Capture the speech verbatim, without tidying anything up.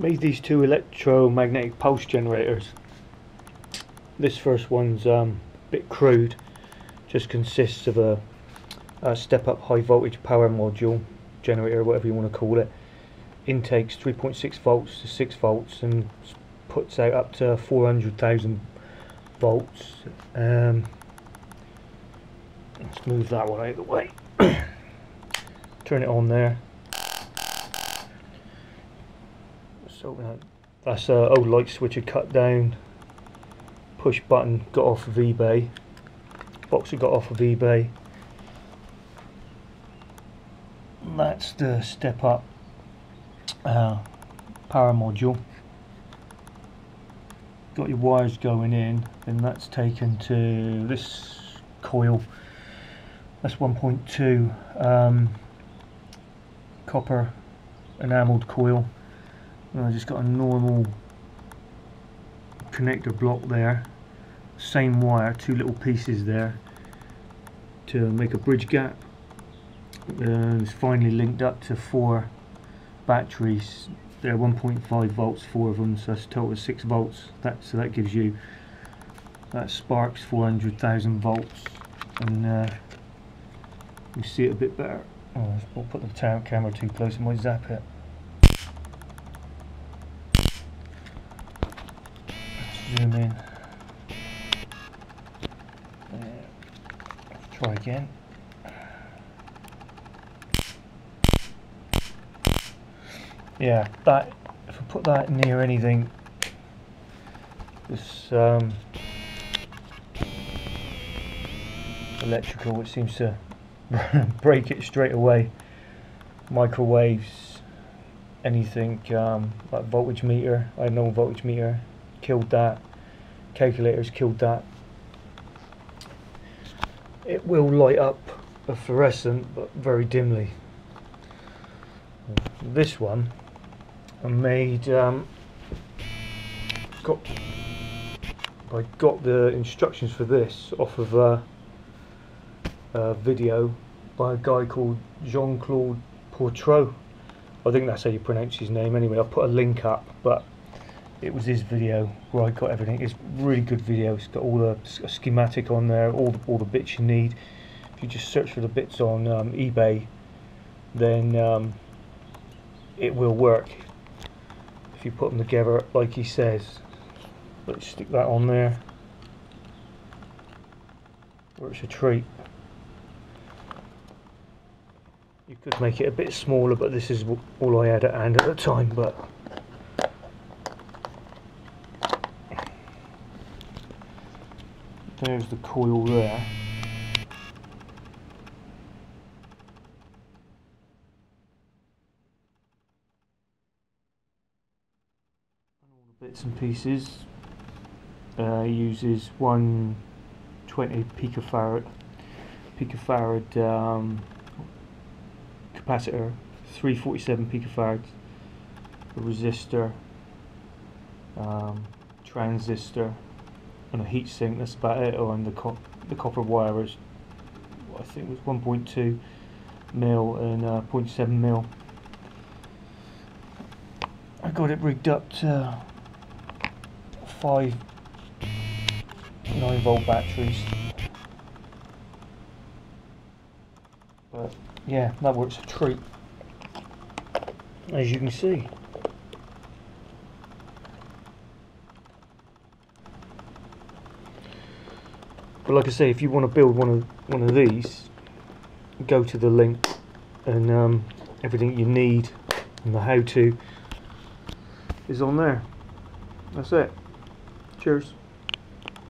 made these two electromagnetic pulse generators. This first one's um, a bit crude, just consists of a, a step up high voltage power module, generator, whatever you want to call it. Intakes three point six volts to six volts and puts out up to four hundred thousand volts. Um, let's move that one out of the way. Turn it on there. So that's an old light switch I cut down. Push button got off of eBay. Boxer got off of eBay. That's the step up uh, power module. Got your wires going in, and that's taken to this coil. That's one point two um, copper enameled coil. And I just got a normal connector block there. Same wire, two little pieces there to make a bridge gap. And it's finally linked up to four batteries. They're one point five volts, four of them, so that's a total of six volts. That, so that gives you, that sparks four hundred thousand volts. And uh, you see it a bit better. Oh, I'll put the camera too close, and I might zap it. Zoom in. There. Try again. Yeah, that. If I put that near anything, this um, electrical, which seems to break it straight away. Microwaves, anything um, like voltage meter. I know voltage meter. Killed that. Calculators killed that. It will light up a fluorescent, but very dimly. This one I made. Um, got I got the instructions for this off of a, a video by a guy called Jean-Claude Pautrot. I think that's how you pronounce his name. Anyway, I'll put a link up, but it was his video where I got everything. It's really good video. It's got all the schematic on there, all the, all the bits you need. If you just search for the bits on um, eBay, then um, it will work if you put them together like he says. Let's stick that on there. Works a treat. You could make it a bit smaller, but this is all I had at hand at the time. But there's the coil there. And all the bits and pieces. Uh, uses one hundred twenty picofarad, picofarad um, capacitor, three forty-seven picofarads, a resistor, um, transistor, and a heat sink. That's about it. Oh, and the, co the copper wire is, I think it was one point two mil and uh, zero point seven mil. I got it rigged up to five nine volt batteries. But yeah, that works a treat, as you can see. But like I say, if you want to build one of one of these, go to the link, and um, everything you need and the how-to is on there. That's it. Cheers.